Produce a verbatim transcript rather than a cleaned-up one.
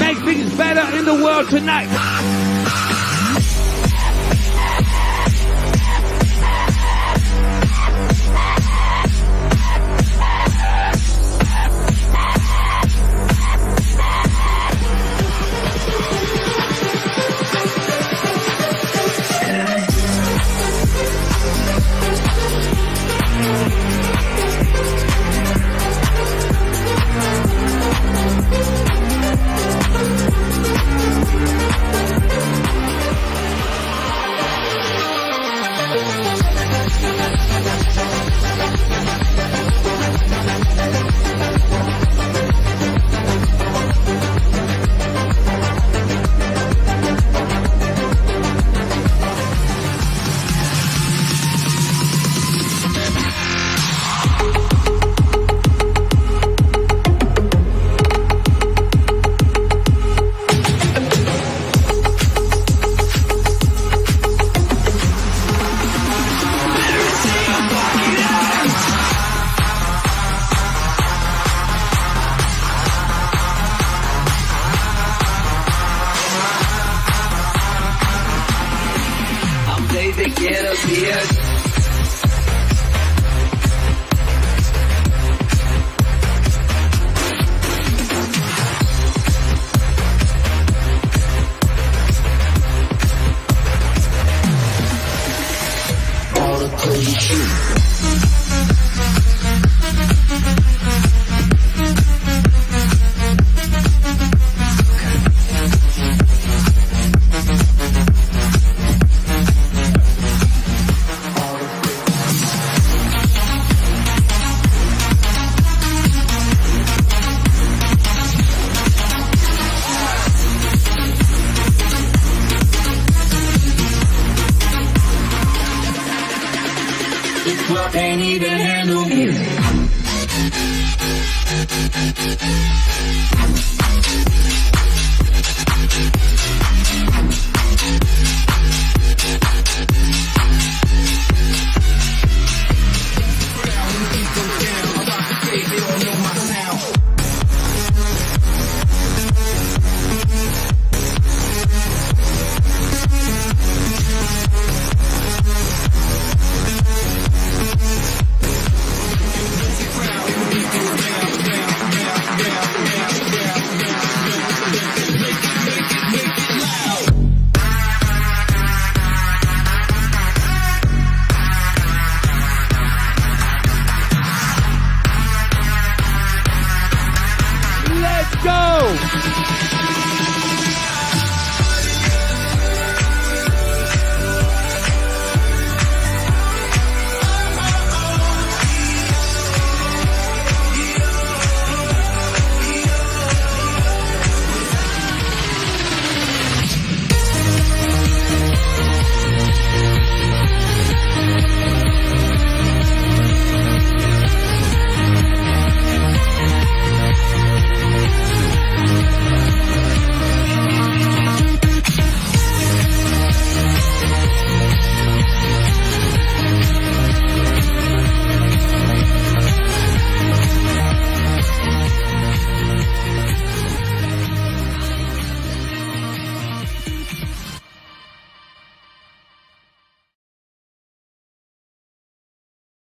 Make things better in the world tonight. We'll be right back.